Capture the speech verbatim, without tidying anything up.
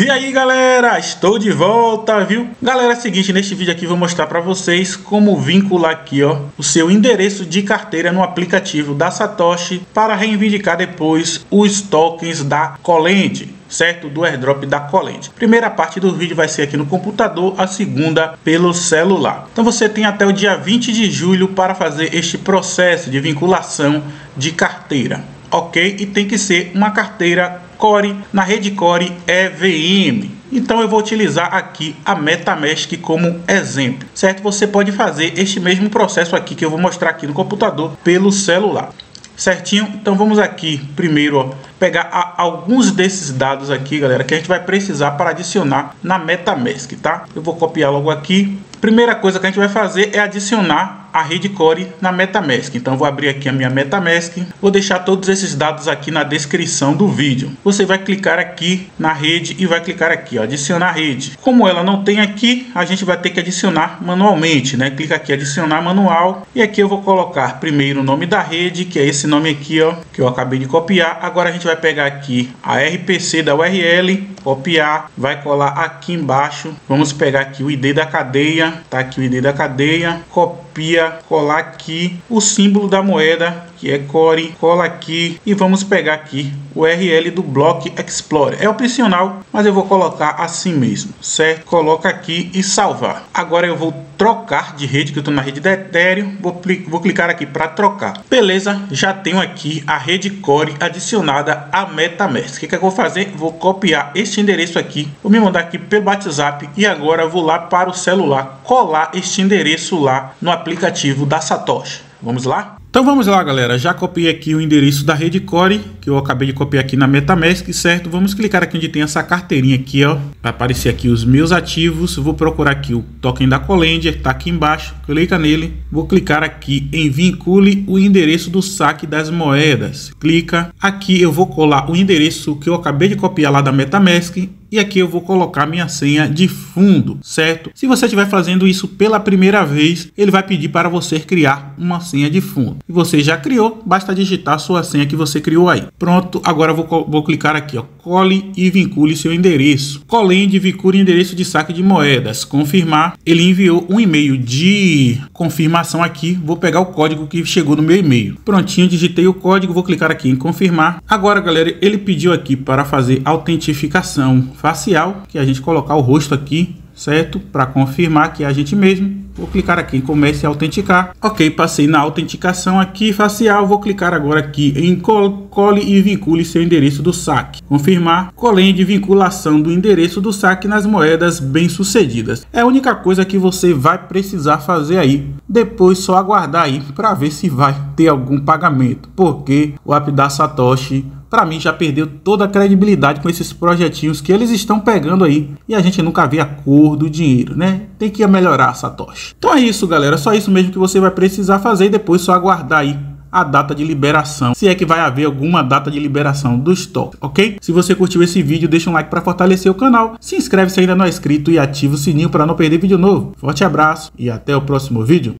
E aí galera, estou de volta, viu? Galera, é o seguinte, neste vídeo aqui vou mostrar para vocês como vincular aqui, ó, o seu endereço de carteira no aplicativo da Satoshi para reivindicar depois os tokens da Colend, certo? Do airdrop da Colend. Primeira parte do vídeo vai ser aqui no computador, a segunda pelo celular. Então você tem até o dia vinte de julho para fazer este processo de vinculação de carteira, ok? E tem que ser uma carteira Core, na rede Core E V M. Então eu vou utilizar aqui a MetaMask como exemplo, certo? Você pode fazer este mesmo processo aqui que eu vou mostrar aqui no computador pelo celular, certinho? Então vamos aqui primeiro, ó, pegar a, alguns desses dados aqui, galera, que a gente vai precisar para adicionar na MetaMask, tá? Eu vou copiar logo aqui. Primeira coisa que a gente vai fazer é adicionar a rede Core na MetaMask. Então eu vou abrir aqui a minha MetaMask, vou deixar todos esses dados aqui na descrição do vídeo. Você vai clicar aqui na rede e vai clicar aqui, ó, adicionar rede. Como ela não tem aqui, a gente vai ter que adicionar manualmente, né? Clica aqui adicionar manual e aqui eu vou colocar primeiro o nome da rede, que é esse nome aqui, ó, que eu acabei de copiar. Agora a gente vai pegar aqui a R P C da U R L, copiar, vai colar aqui embaixo. Vamos pegar aqui o I D da cadeia. Tá aqui o I D da cadeia, copia, colar aqui o símbolo da moeda, que é Core, cola aqui e vamos pegar aqui o U R L do Block Explorer. É opcional, mas eu vou colocar assim mesmo, certo? Coloca aqui e salvar. Agora eu vou trocar de rede, que eu estou na rede da Ethereum, vou, vou clicar aqui para trocar. Beleza, já tenho aqui a rede Core adicionada à MetaMask. O que, que eu vou fazer? Vou copiar este endereço aqui, vou me mandar aqui pelo WhatsApp e agora vou lá para o celular colar este endereço lá no aplicativo da Satoshi. Vamos lá? Então vamos lá, galera, já copiei aqui o endereço da rede Core, que eu acabei de copiar aqui na MetaMask, certo? Vamos clicar aqui onde tem essa carteirinha aqui, ó, vai aparecer aqui os meus ativos, vou procurar aqui o token da Colend, tá aqui embaixo, clica nele, vou clicar aqui em vincule o endereço do saque das moedas, clica, aqui eu vou colar o endereço que eu acabei de copiar lá da MetaMask, e aqui eu vou colocar minha senha de fundo, certo? Se você estiver fazendo isso pela primeira vez, ele vai pedir para você criar uma senha de fundo. E você já criou, basta digitar a sua senha que você criou aí. Pronto, agora eu vou, vou clicar aqui, ó, cole e vincule seu endereço. Colend vincule endereço de saque de moedas. Confirmar. Ele enviou um e-mail de confirmação aqui. Vou pegar o código que chegou no meu e-mail. Prontinho, digitei o código, vou clicar aqui em confirmar. Agora, galera, ele pediu aqui para fazer autentificação facial, que a gente colocar o rosto aqui, certo? Para confirmar que é a gente mesmo. Vou clicar aqui em comece a autenticar. Ok, passei na autenticação aqui facial. Vou clicar agora aqui em cole e vincule seu endereço do saque. Confirmar. Colend vinculação do endereço do saque nas moedas bem-sucedidas. É a única coisa que você vai precisar fazer aí. Depois só aguardar aí para ver se vai ter algum pagamento. Porque o app da Satoshi, para mim, já perdeu toda a credibilidade com esses projetinhos que eles estão pegando aí. E a gente nunca vê a cor do dinheiro, né? Tem que melhorar a Satoshi. Então é isso, galera. Só isso mesmo que você vai precisar fazer. E depois só aguardar aí a data de liberação, se é que vai haver alguma data de liberação dos tokens, ok? Se você curtiu esse vídeo, deixa um like para fortalecer o canal, se inscreve se ainda não é inscrito e ativa o sininho para não perder vídeo novo. Forte abraço e até o próximo vídeo.